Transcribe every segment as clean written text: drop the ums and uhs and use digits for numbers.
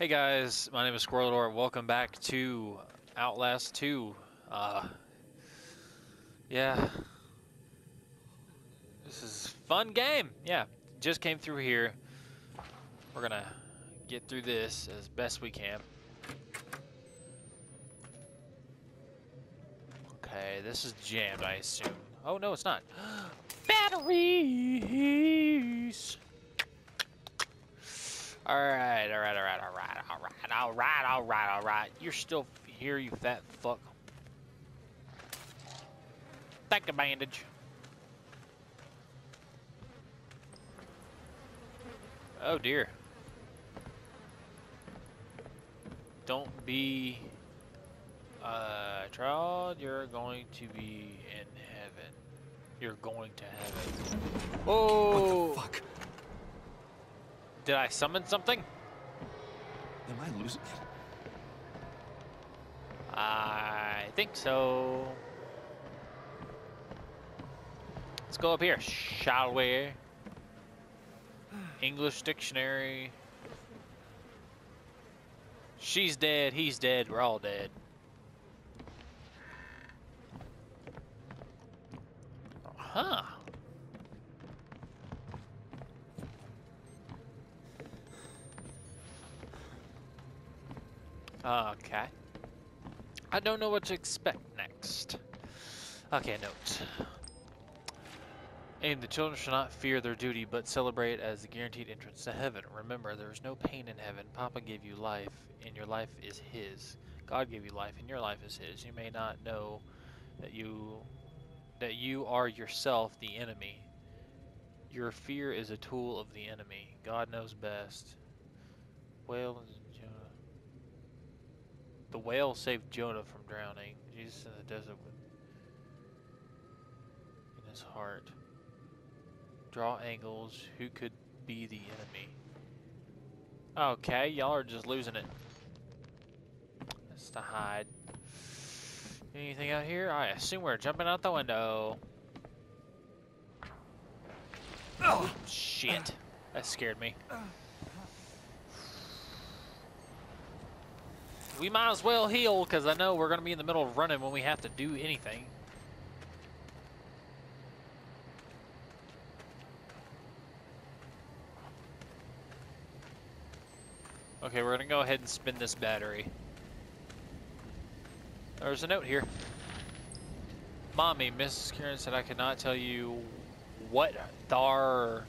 Hey guys, my name is Squirrelador and welcome back to Outlast 2. Yeah. This is a fun game. Yeah, just came through here. We're gonna get through this as best we can. Okay, this is jammed, I assume. Oh no, it's not. Batteries! All right. You're still here, you fat fuck. Thank a bandage. Oh dear. Don't be child. You're going to be in heaven. You're going to heaven. Oh. What the fuck? Did I summon something? Am I losing it? I think so. Let's go up here, shall we? English dictionary. She's dead, he's dead, we're all dead. Huh. Okay. I don't know what to expect next. Okay, notes. And the children shall not fear their duty, but celebrate as the guaranteed entrance to heaven. Remember, there is no pain in heaven. Papa gave you life, and your life is his. God gave you life, and your life is his. You may not know that you are yourself the enemy. Your fear is a tool of the enemy. God knows best. Well, the whale saved Jonah from drowning. Jesus in the desert with in his heart. Draw angles. Who could be the enemy? Okay, y'all are just losing it. That's to hide. Anything out here? I assume we're jumping out the window. Oh, shit. That scared me. We might as well heal, because I know we're going to be in the middle of running when we have to do anything. Okay, we're going to go ahead and spin this battery. There's a note here. Mommy, Mrs. Kieran said I could not tell you what they're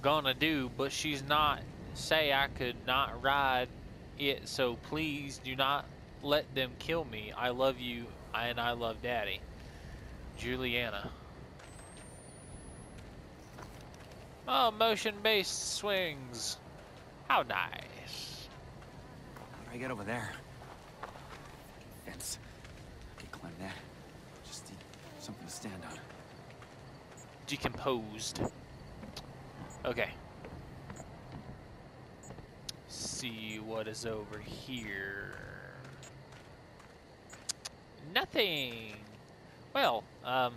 going to do, but she's not say I could not ride it, so please do not let them kill me. I love you and I love Daddy. Juliana. Oh, motion-based swings. How nice. How do I get over there? Fence. I can climb that. Just need something to stand on. Decomposed. Okay. See what is over here. Nothing. Well,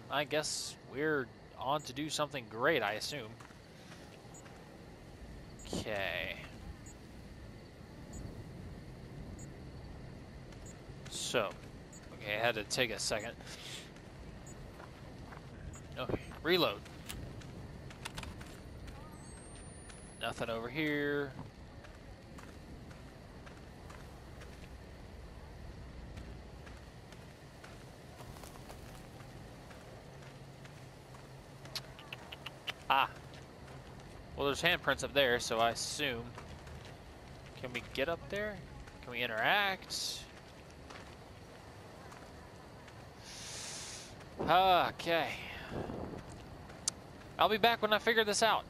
I guess we're on to do something great, I assume. Okay. So, okay, I had to take a second. Okay, reload. Nothing over here. Ah. Well, there's handprints up there, so I assume. Can we get up there? Can we interact? Okay. I'll be back when I figure this out.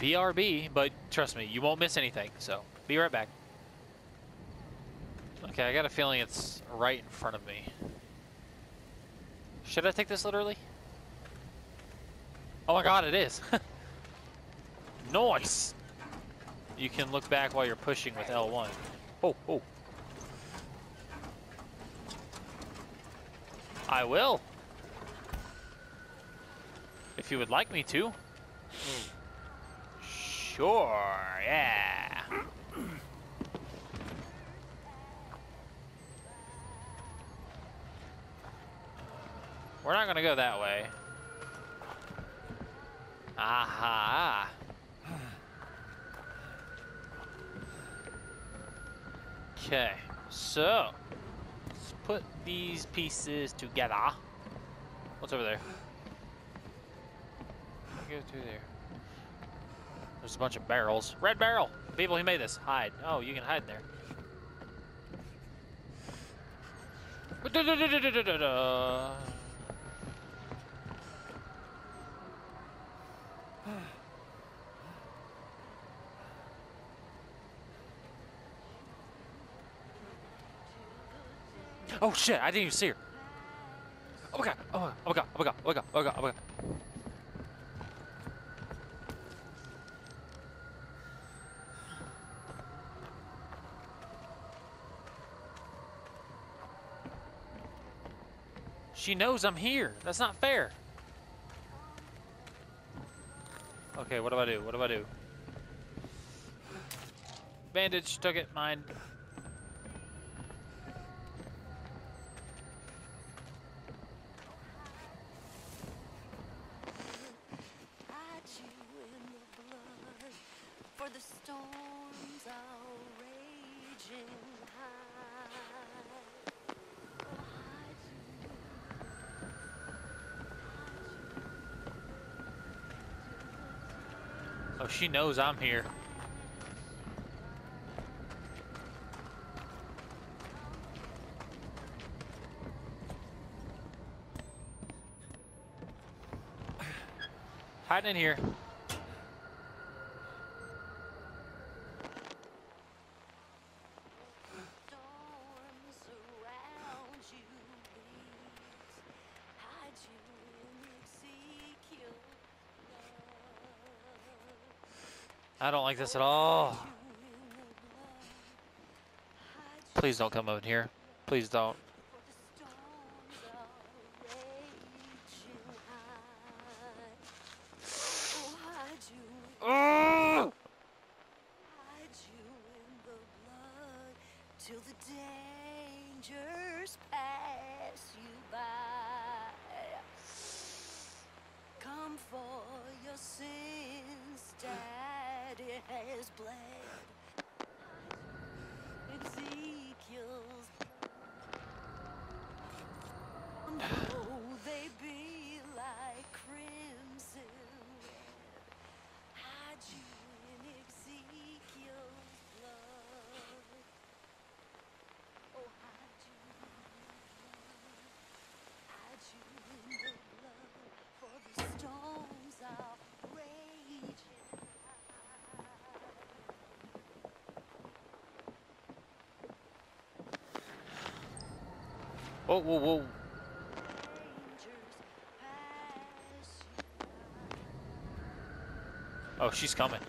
BRB, but trust me, you won't miss anything, so be right back. Okay, I got a feeling it's right in front of me. Should I take this literally? Oh my god, it is. Nice. You can look back while you're pushing with L1. Oh, oh. I will. If you would like me to. Sure, yeah. We're not gonna go that way. Aha. Okay, so let's put these pieces together. What's over there? Go through there. There's a bunch of barrels. Red barrel! The people who made this, hide. Oh, you can hide there. Oh shit, I didn't even see her. Oh my god, oh my god, oh my god, oh my god, oh my god, oh my god. She knows I'm here. That's not fair. Okay, what do I do? What do I do? Bandage, took it, mine. She knows I'm here. Hiding in here. I don't like this at all. Please don't come over here. Please don't. Whoa, whoa, whoa. Oh, she's coming.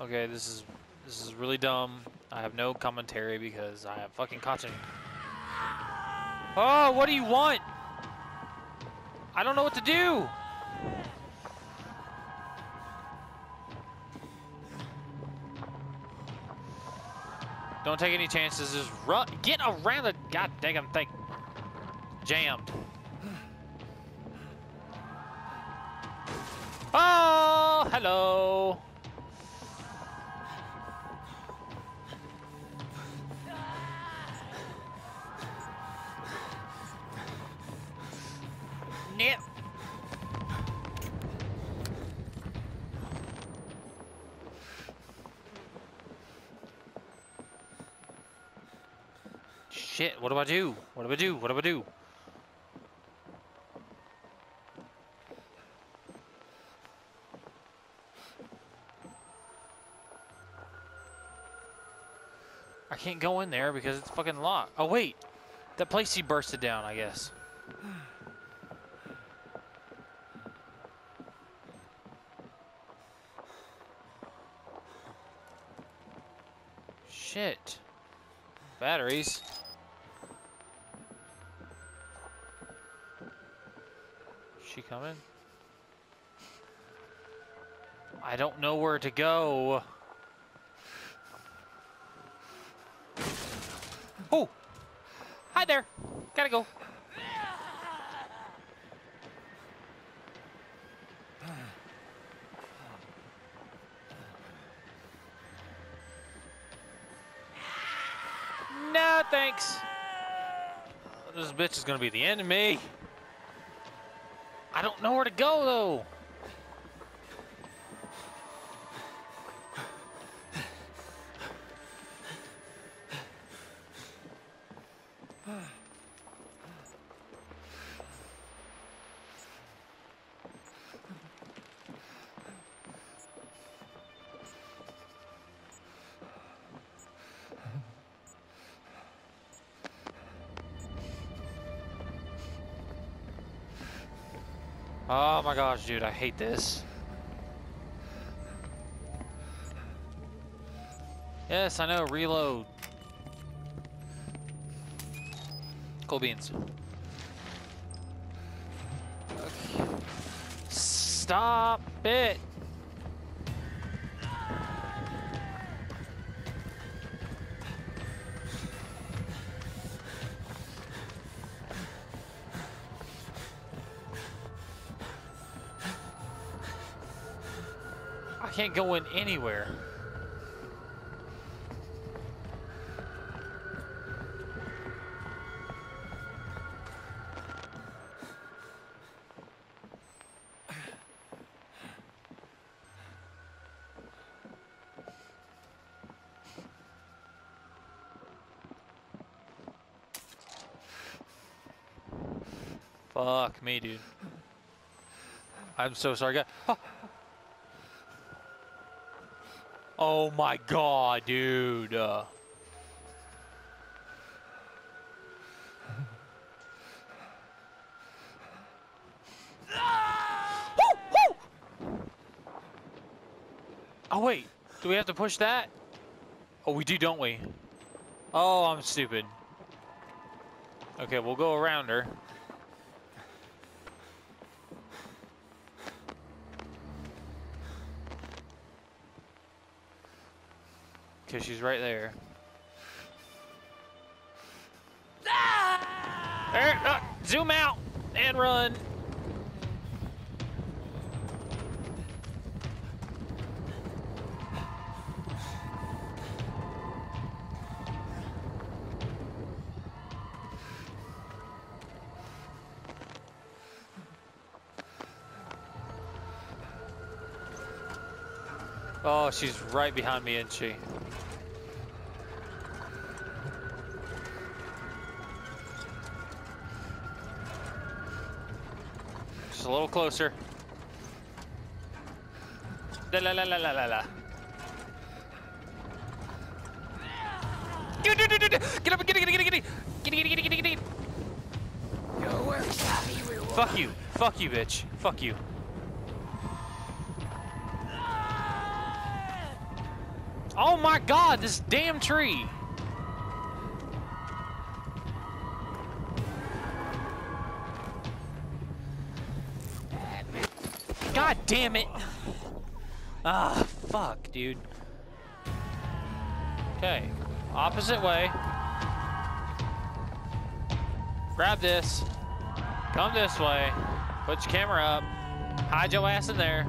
Okay, this is really dumb. I have no commentary because I am fucking catching. Oh, what do you want? I don't know what to do. Don't take any chances, just run, get around the goddamn thing. Jammed. Oh, hello. Nip. Shit, what do I do? What do I do? What do I do? I can't go in there because it's fucking locked. Oh wait, that place he bursted down, I guess. Shit. Batteries. Coming. I don't know where to go. Oh! Hi there! Gotta go. No, thanks. This bitch is gonna be the end of me. I don't know where to go, though. Oh my gosh, dude, I hate this. Yes, I know, reload. Cool beans. Okay. Stop it! I can't go in anywhere. Fuck me, dude. I'm so sorry, guy. Oh. Oh my god, dude. Woo, woo! Oh wait, do we have to push that? Oh, we do, don't we? Oh, I'm stupid. Okay, we'll go around her. Because she's right there. Ah! There zoom out and run. Oh, she's right behind me, isn't she? A little closer. La la la la la la. Dude, dude, dude, dude! Get up and get it. Your work shall be rewarded. Fuck you, bitch. Fuck you. Oh my God! This damn tree. God damn it! Ah, fuck, dude. Okay, opposite way. Grab this. Come this way. Put your camera up. Hide your ass in there.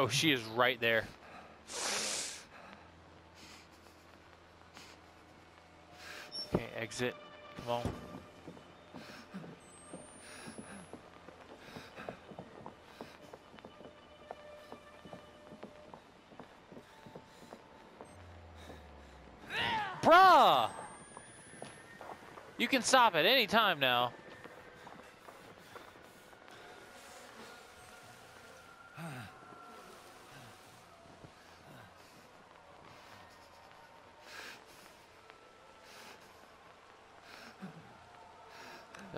Oh, she is right there. Okay, exit. Come on. Bruh! You can stop at any time now.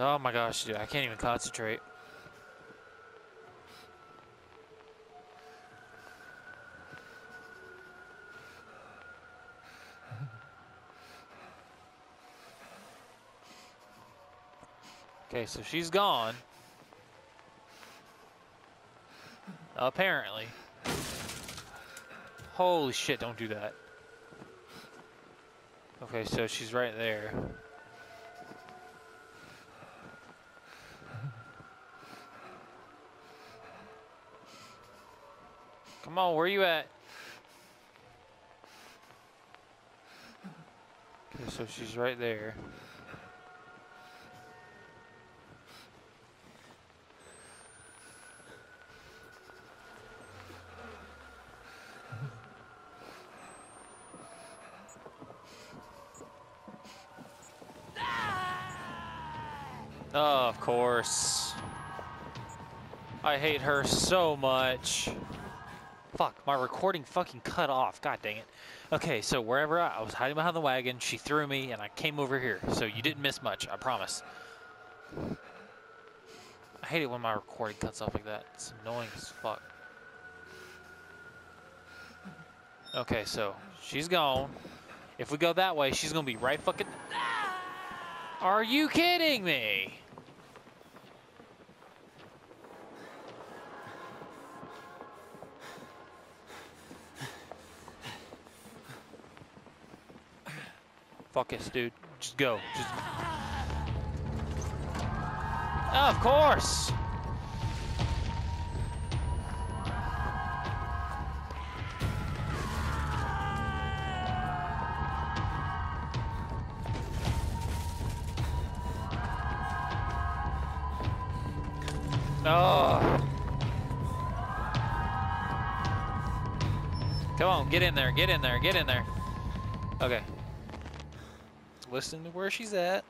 Oh my gosh, dude, I can't even concentrate. Okay, so she's gone. Apparently. Holy shit, don't do that. Okay, so she's right there. Come on, where you at? Okay, so she's right there. Oh, of course. I hate her so much. Fuck, my recording fucking cut off. God dang it. Okay, so wherever I was hiding behind the wagon, she threw me and I came over here. So you didn't miss much, I promise. I hate it when my recording cuts off like that. It's annoying as fuck. Okay, so she's gone. If we go that way, she's gonna be right fucking... Are you kidding me? Fuck it, dude. Just go. Just... Oh, of course. Oh. Come on, get in there, get in there, get in there. Okay. Listen to where she's at.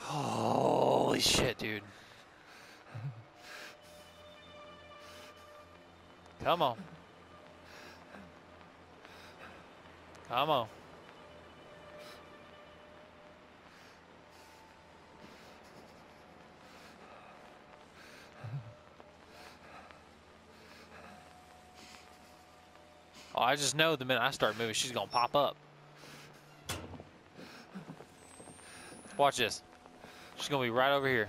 Holy shit, dude. Come on. Come on. Oh, I just know the minute I start moving, she's gonna pop up. Watch this. She's gonna be right over here.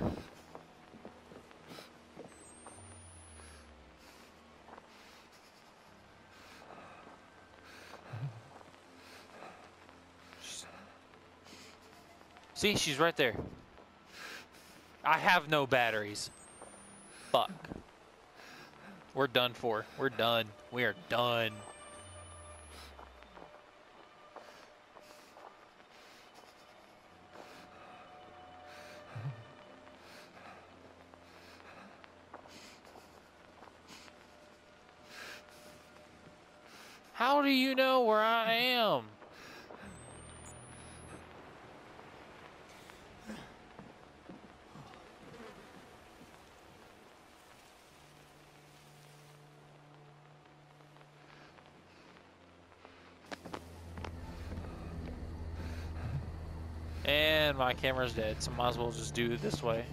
See, she's right there. I have no batteries. Fuck. We're done for. We're done. We are done. How do you know where I am? And my camera's dead, so might as well just do it this way.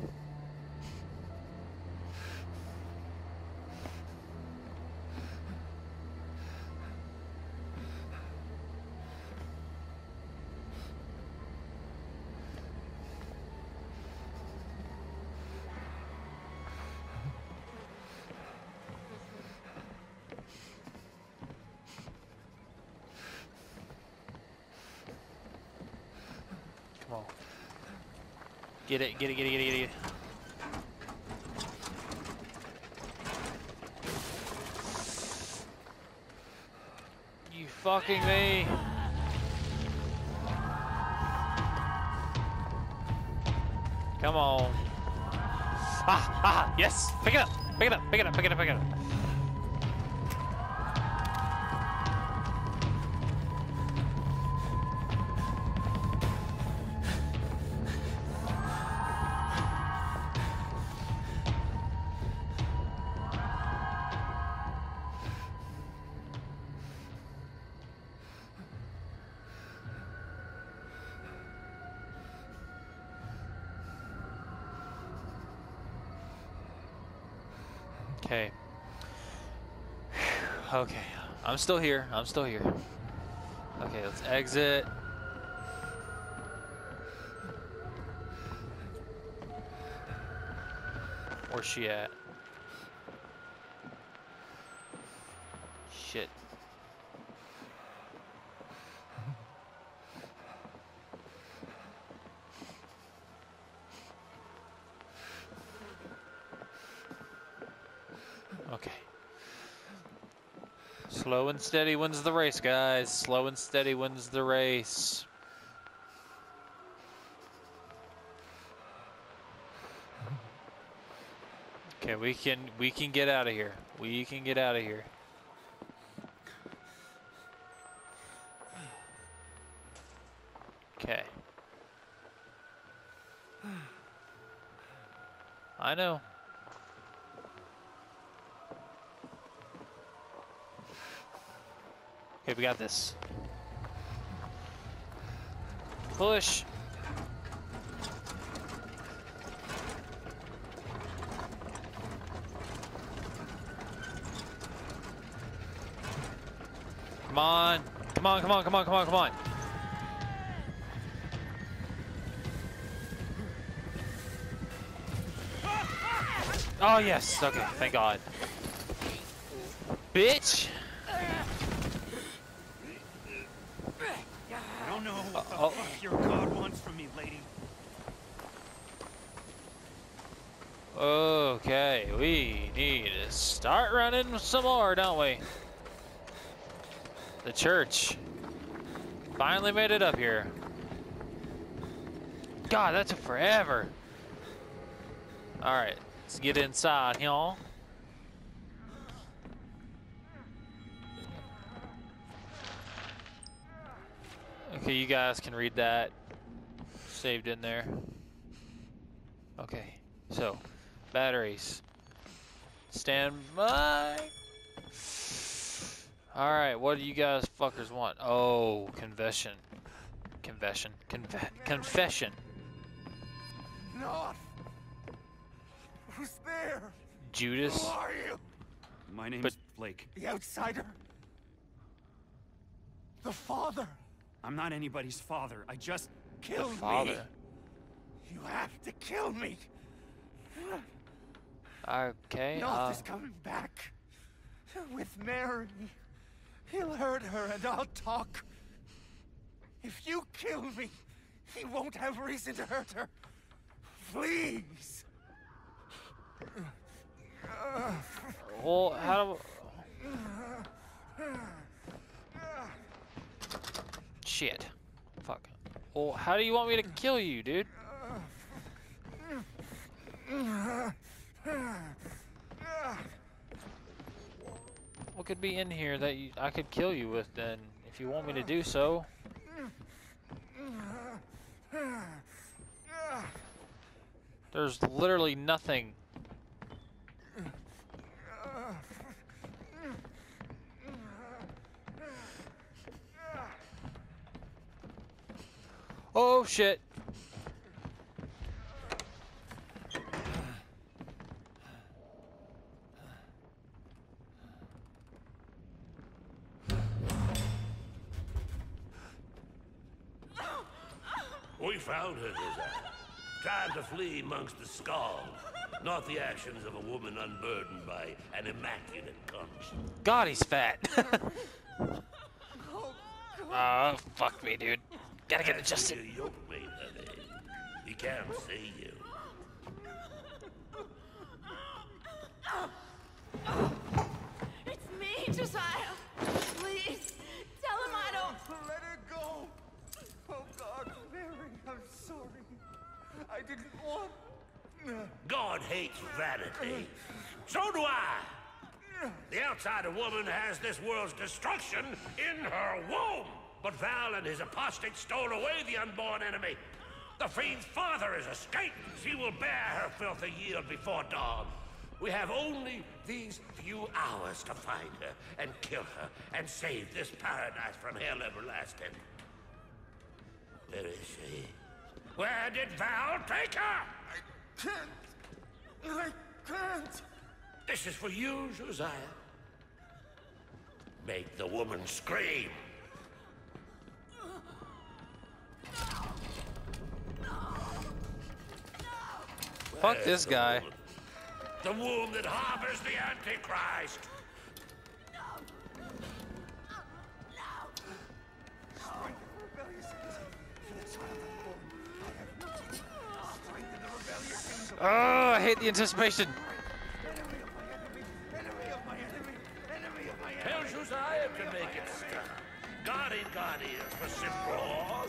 Get it, get it, get it, get it, get it. You fucking me. Come on. Ah, ah, yes. Pick it up, pick it up, pick it up, pick it up, pick it up. Okay. Okay. I'm still here. I'm still here. Okay, let's exit. Where's she at? Shit. Okay. Slow and steady wins the race, guys. Slow and steady wins the race. Okay, we can get out of here. We can get out of here. Okay. I know. Okay, we got this. Push. Come on. Come on, come on, come on, come on, come on. Oh, yes. Okay, thank God. Bitch. I don't know what the fuck your God wants from me, lady. Okay, we need to start running some more, don't we? The church. Finally made it up here. God, that took forever. Alright, let's get inside, y'all. Okay, you guys can read that. Saved in there. Okay, so, batteries. Stand by. All right, what do you guys fuckers want? Oh, confession. Confession. Confession. Not. Who's there? Judas. Who are you? My name is Blake. The outsider. The father. I'm not anybody's father. I just killed me. You have to kill me. Okay. North is coming back with Mary. He'll hurt her and I'll talk. If you kill me, he won't have reason to hurt her. Please. Well, how do... Shit. Fuck. Well, how do you want me to kill you, dude? What could be in here that I could kill you with, then, if you want me to do so? There's literally nothing. Oh, shit. We found her, time to flee amongst the skull, not the actions of a woman unburdened by an immaculate conscience. God, he's fat. Oh, fuck me, dude. Gotta get adjusted. You yoke me, honey. He can't see you. Oh, it's me, Josiah. Please, tell him I don't... Let her go. Oh, God, Mary, I'm sorry. I didn't want... God hates vanity. So do I. The outsider woman has this world's destruction in her womb. But Val and his apostate stole away the unborn enemy. The fiend's father is escaped. She will bear her filthy yield before dawn. We have only these few hours to find her and kill her and save this paradise from hell everlasting. Where is she? Where did Val take her? I can't. I can't. This is for you, Josiah. Make the woman scream. Fuck this guy. The womb that harbors the Antichrist! Oh, I hate the anticipation. Tells you I am to make it stop. God ain't got ears for simple.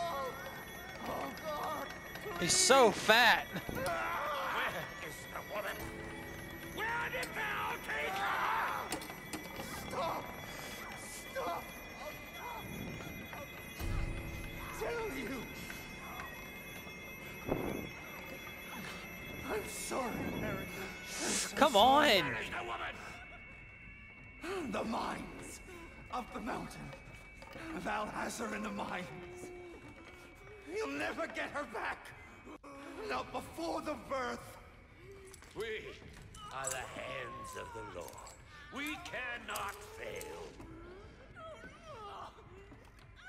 Oh God! He's so fat. Where is the woman? Where did thou take her? Stop! Stop! Tell you. I'm sorry, Harry. Come on! Where is the woman? The mines of the mountain. Thou hast her in the mines. You'll never get her back. Not before the birth. We are the hands of the Lord. We cannot fail.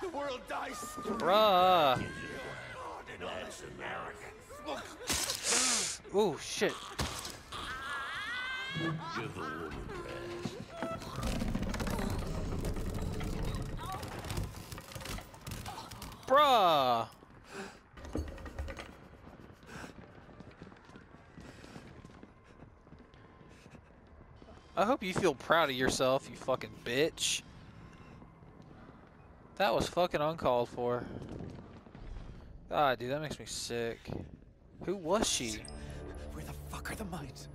The world dies. Bruh. That's American. Oh shit. Give the woman rest. Bruh. I hope you feel proud of yourself, you fucking bitch. That was fucking uncalled for. God, dude, that makes me sick. Who was she? Where the fuck are the mines?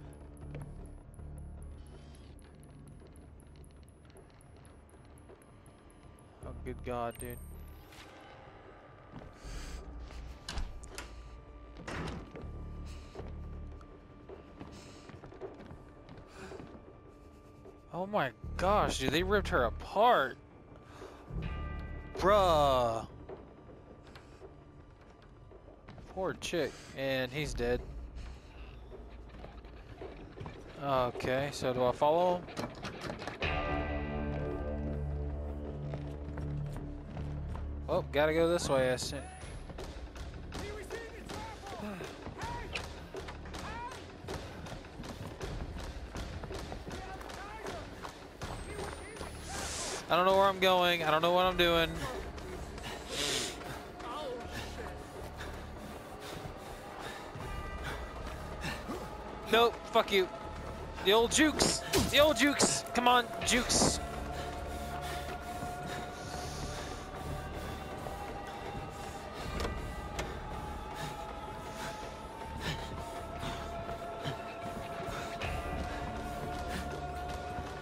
Oh, good God, dude. Oh my gosh, dude, they ripped her apart. Bruh. Poor chick. And he's dead. Okay, so do I follow him? Oh, gotta go this way, I see. I don't know where I'm going. I don't know what I'm doing. Nope. Fuck you. The old jukes. The old jukes. Come on, jukes.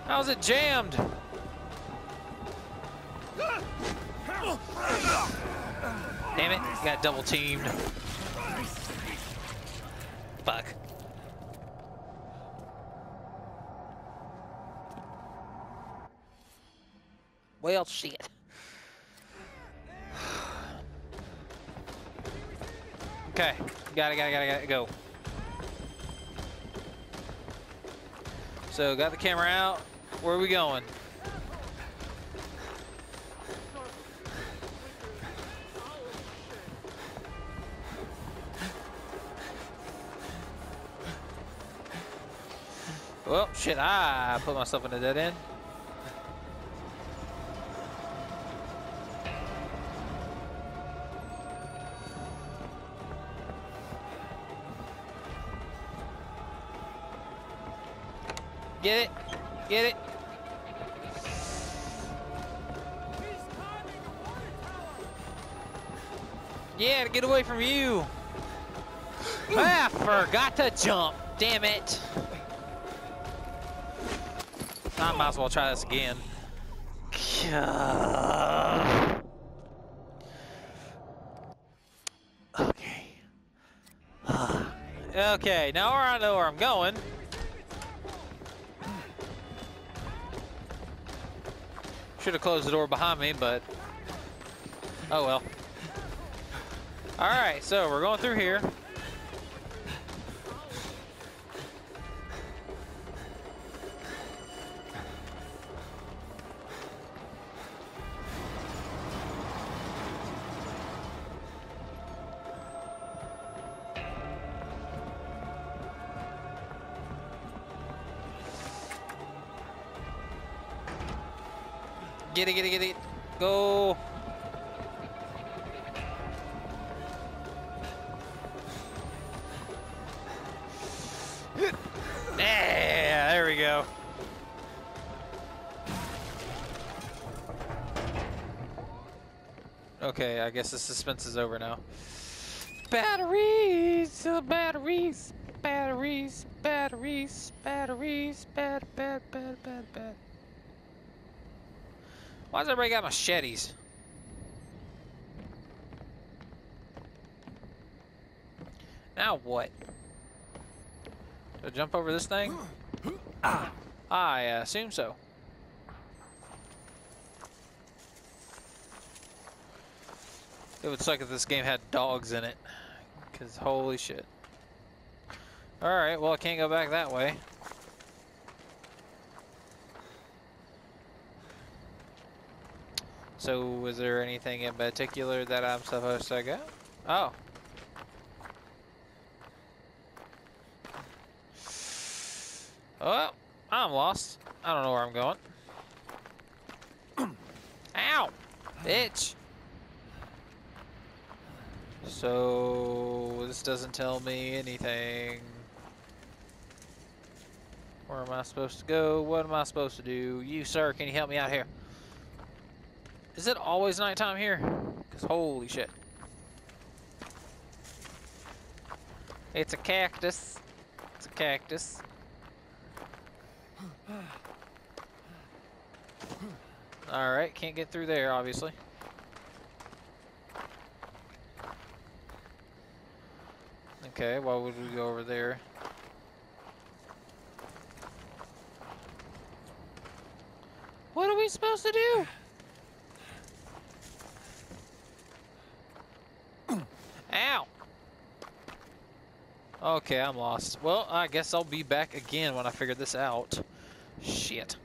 How's it jammed? Damn it, got double teamed. Fuck. Well, shit. Okay, gotta go. So, got the camera out. Where are we going? Well, shit, I put myself in a dead end. Get it? Get it? Yeah, to get away from you. I forgot to jump. Damn it. I might as well try this again. Okay. Okay, now I know where I'm going. Should have closed the door behind me, but oh well. Alright, so we're going through here. Get it, get it, get it. Go. Yeah, there we go. Okay, I guess the suspense is over now. Batteries, batteries, batteries, batteries, batteries, bad. Why does everybody got machetes? Now what? Do I jump over this thing? Ah, I assume so. It would suck if this game had dogs in it, because holy shit. Alright, well I can't go back that way. So, is there anything in particular that I'm supposed to go? Oh. Oh, I'm lost. I don't know where I'm going. Ow! Bitch! So, this doesn't tell me anything. Where am I supposed to go? What am I supposed to do? You, sir, can you help me out here? Is it always nighttime here? Because holy shit. It's a cactus. It's a cactus. Alright, can't get through there, obviously. Okay, why would we go over there? What are we supposed to do? Ow! Okay, I'm lost. Well, I guess I'll be back again when I figure this out. Shit.